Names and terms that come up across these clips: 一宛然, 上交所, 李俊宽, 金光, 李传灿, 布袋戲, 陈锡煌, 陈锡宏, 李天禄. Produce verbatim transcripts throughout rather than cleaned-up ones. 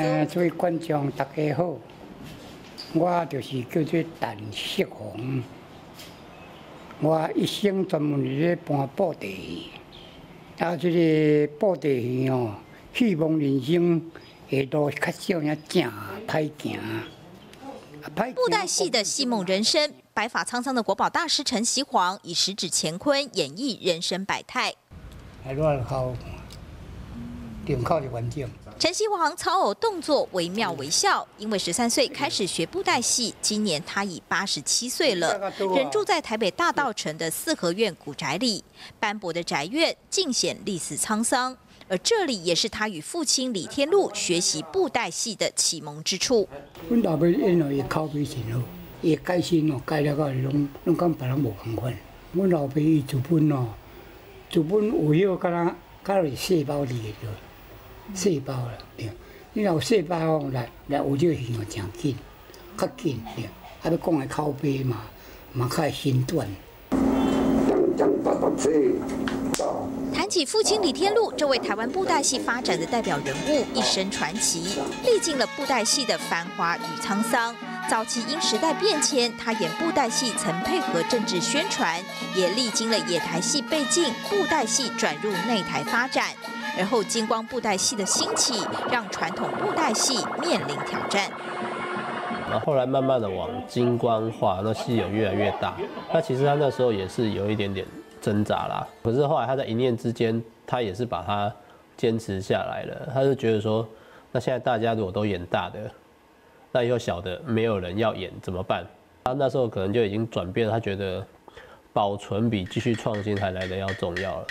诶，各位观众大家好，我就是叫做陈锡宏，我一生专门伫咧搬布袋戏，啊，即、这个布袋戏哦，希望人生下路较少影正歹行。布袋戏的戏梦人生，白发苍苍的国宝大师陈锡煌以十指乾坤演绎人生百态。哎，我好，顶靠的环境。 陈锡煌操偶动作惟妙惟肖，因为十三岁开始学布袋戏，今年他已八十七岁了，人住在台北大稻埕的四合院古宅里。斑驳的宅院尽显历史沧桑，而这里也是他与父亲李天禄学习布袋戏的启蒙之处。阮老爸演了也口碑真好，也改新哦，改了个拢拢跟别人无同款。阮老爸伊自本哦，自本有迄个敢若敢若细胞里个。 细胞啦，对，你若有细胞来来学这戏哦，真紧，较紧对。啊，要讲个口碑嘛，嘛较新短。谈起父亲李天禄，这位台湾布袋戏发展的代表人物，一生传奇，历尽了布袋戏的繁华与沧桑。早期因时代变迁，他演布袋戏曾配合政治宣传，也历经了野台戏被禁，布袋戏转入内台发展。 而后，金光布袋戏的兴起，让传统布袋戏面临挑战。然后后来慢慢的往金光化，那戏友越来越大。那其实他那时候也是有一点点挣扎啦。可是后来他在一念之间，他也是把它坚持下来了。他就觉得说，那现在大家如果都演大的，那以后小的没有人要演怎么办？他那时候可能就已经转变，他觉得保存比继续创新还来得要重要了。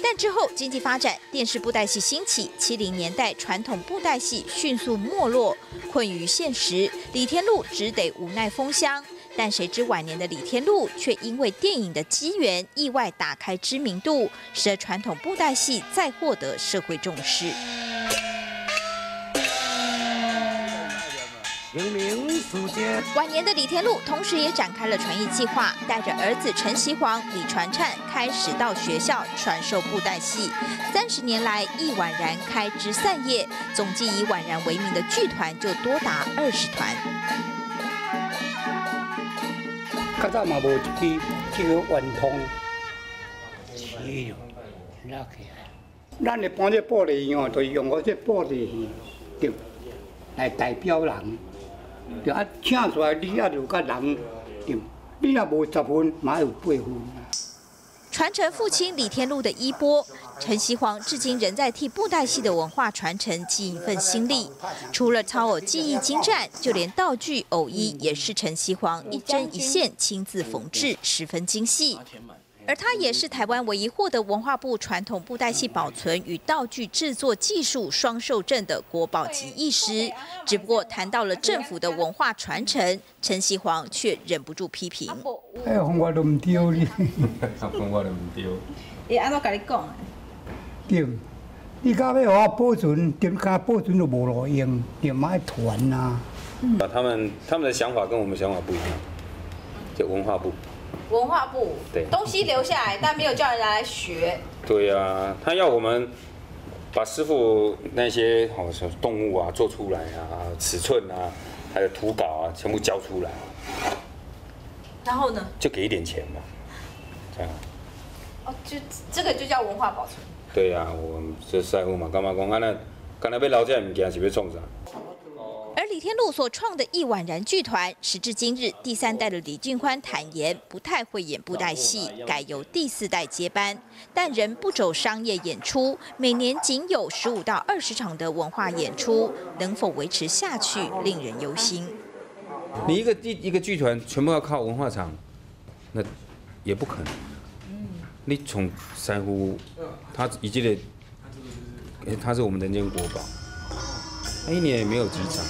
但之后经济发展，电视布袋戏兴起，七零年代传统布袋戏迅速没落，困于现实，李天禄只得无奈封箱。但谁知晚年的李天禄却因为电影的机缘，意外打开知名度，使得传统布袋戏再获得社会重视。晚年的李天禄，同时也展开了传艺计划，带着儿子陈锡煌、李传灿开始到学校传授布袋戏。三十年来，一宛然开枝散叶，总计以宛然为名的剧团就多达二十团。较早嘛无一支这个圆通，是拉起来。咱咧搬这玻璃哦，就用我这玻璃对来代表人。 对啊，请出来你啊，就甲人对，你若无十分，嘛有八分。传承父亲李天禄的衣钵，陈锡煌至今仍在替布袋戏的文化传承尽一份心力。除了操偶技艺精湛，就连道具偶衣也是陈锡煌一针一线亲自缝制，十分精细。 而他也是台湾唯一获得文化部传统布袋戏保存与道具制作技术双授证的国宝级艺师。只不过谈到了政府的文化传承，陈锡煌却忍不住批评：“哎呀，我都唔丢哩，我都唔丢。伊安怎甲你讲？对，你到尾我保存，点解保存都无路用？点买团啊？啊，他们他们的想法跟我们想法不一样，就文化部。” 文化部对东西留下来，但没有叫人来学。对啊，他要我们把师傅那些好像动物啊做出来啊，尺寸啊，还有图稿啊，全部交出来。然后呢？就给一点钱嘛，这样。哦，就这个就叫文化保存。对啊，我这师傅嘛，干嘛讲啊？那干那要留这物件是要创啥？ 而李天禄所创的一宛然剧团，时至今日，第三代的李俊宽坦言不太会演布袋戏，改由第四代接班，但仍不走商业演出，每年仅有十五到二十场的文化演出，能否维持下去，令人忧心。你一个一个剧团全部要靠文化场，那也不可能。你从珊瑚，他以及的，他是我们人间国宝。 一年也没有几场。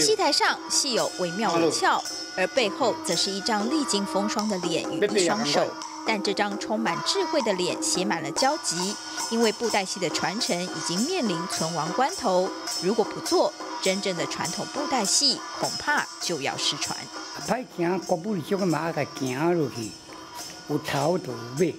戏台上戏有惟妙惟肖，而背后则是一张历经风霜的脸与一双手。但这张充满智慧的脸写满了焦急，因为布袋戏的传承已经面临存亡关头。如果不做，真正的传统布袋戏恐怕就要失传。歹行国母就个马个行落去，有头就有尾。